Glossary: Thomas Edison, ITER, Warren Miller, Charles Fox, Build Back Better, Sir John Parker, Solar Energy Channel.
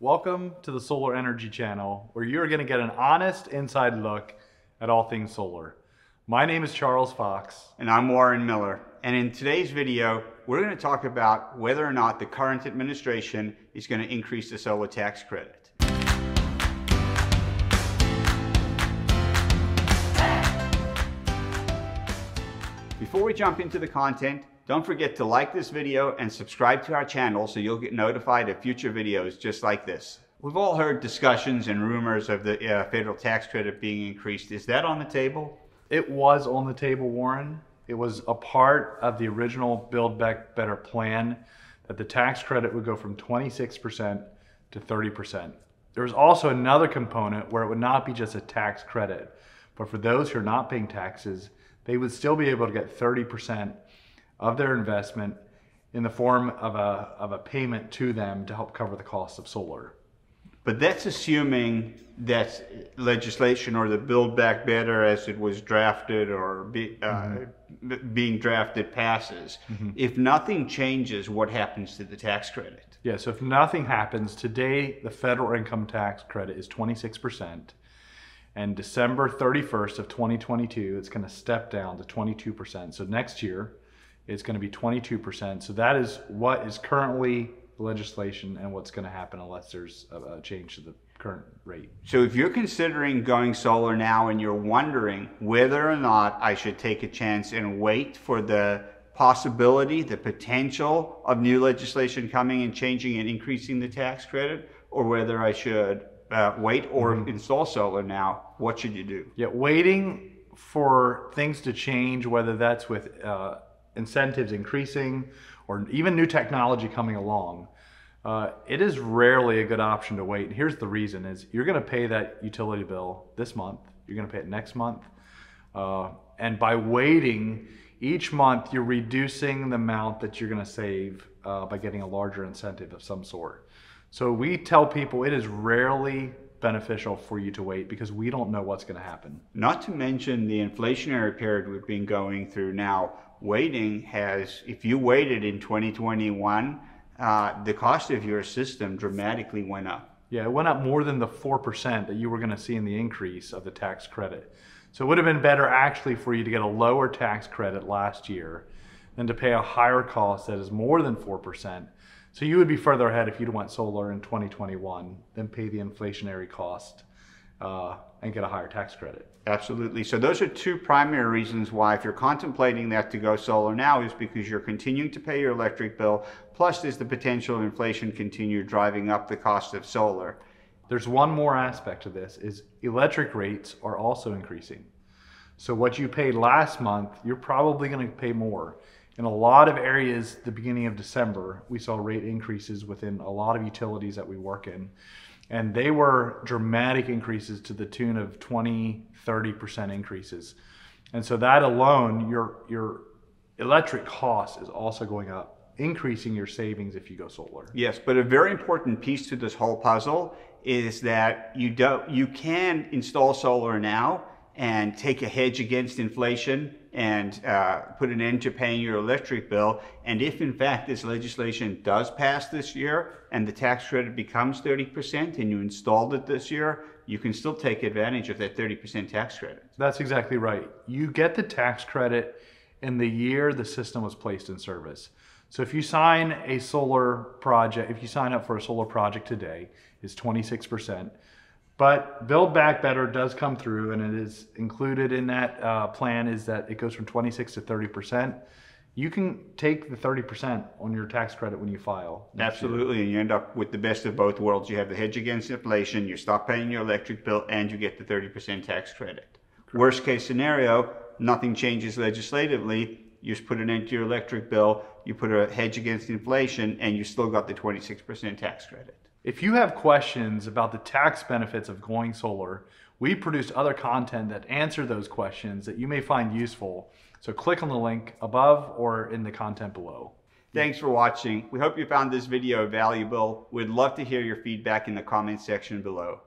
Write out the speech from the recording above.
Welcome to the Solar Energy Channel, where you're going to get an honest inside look at all things solar. My name is Charles Fox. And I'm Warren Miller. And in today's video, we're going to talk about whether or not the current administration is going to increase the solar tax credit. Before we jump into the content, don't forget to like this video and subscribe to our channel so you'll get notified of future videos just like this. We've all heard discussions and rumors of the federal tax credit being increased. Is that on the table? It was on the table, Warren. It was a part of the original Build Back Better plan that the tax credit would go from 26% to 30%. There was also another component where it would not be just a tax credit, but for those who are not paying taxes, they would still be able to get 30% of their investment in the form of a payment to them to help cover the cost of solar. But that's assuming that legislation or the Build Back Better as it was drafted or being drafted passes. If nothing changes, what happens to the tax credit? Yeah, so if nothing happens, today the federal income tax credit is 26%. And December 31st of 2022, it's gonna step down to 22%. So next year, it's going to be 22%. So that is what is currently legislation and what's going to happen unless there's a change to the current rate. So if you're considering going solar now and you're wondering whether or not I should take a chance and wait for the possibility, the potential of new legislation coming and changing and increasing the tax credit, or whether I should wait or install solar now, what should you do? Yeah, waiting for things to change, whether that's with incentives increasing or even new technology coming along, it is rarely a good option to wait. And here's the reason is you're going to pay that utility bill this month, you're going to pay it next month. And by waiting each month, you're reducing the amount that you're going to save by getting a larger incentive of some sort. So we tell people it is rarely beneficial for you to wait because we don't know what's going to happen. Not to mention the inflationary period we've been going through now. Waiting has, if you waited in 2021, the cost of your system dramatically went up. Yeah, it went up more than the 4% that you were going to see in the increase of the tax credit. So it would have been better actually for you to get a lower tax credit last year than to pay a higher cost that is more than 4%. So you would be further ahead if you'd went solar in 2021 than pay the inflationary cost and get a higher tax credit. Absolutely. So those are two primary reasons why if you're contemplating that to go solar now is because you're continuing to pay your electric bill, plus there's the potential inflation continue driving up the cost of solar. There's one more aspect to this is electric rates are also increasing. So what you paid last month, you're probably going to pay more. In a lot of areas, the beginning of December, we saw rate increases within a lot of utilities that we work in. And they were dramatic increases to the tune of 20–30% increases. And so that alone, your electric cost is also going up, increasing your savings if you go solar. Yes, but a very important piece to this whole puzzle is that you can install solar now and take a hedge against inflation and put an end to paying your electric bill. And if in fact this legislation does pass this year and the tax credit becomes 30% and you installed it this year, you can still take advantage of that 30% tax credit. That's exactly right. You get the tax credit in the year the system was placed in service. So if you sign a solar project, if you sign up for a solar project today, it's 26%. But Build Back Better does come through, and it is included in that plan is that it goes from 26 to 30%. You can take the 30% on your tax credit when you file. Absolutely, and you end up with the best of both worlds. You have the hedge against inflation, you stop paying your electric bill, and you get the 30% tax credit. Correct. Worst case scenario, nothing changes legislatively. You just put an end to your electric bill, you put a hedge against inflation, and you still got the 26% tax credit. If you have questions about the tax benefits of going solar, we produce other content that answer those questions that you may find useful. So click on the link above or in the content below. Thanks for watching. We hope you found this video valuable. We'd love to hear your feedback in the comment section below.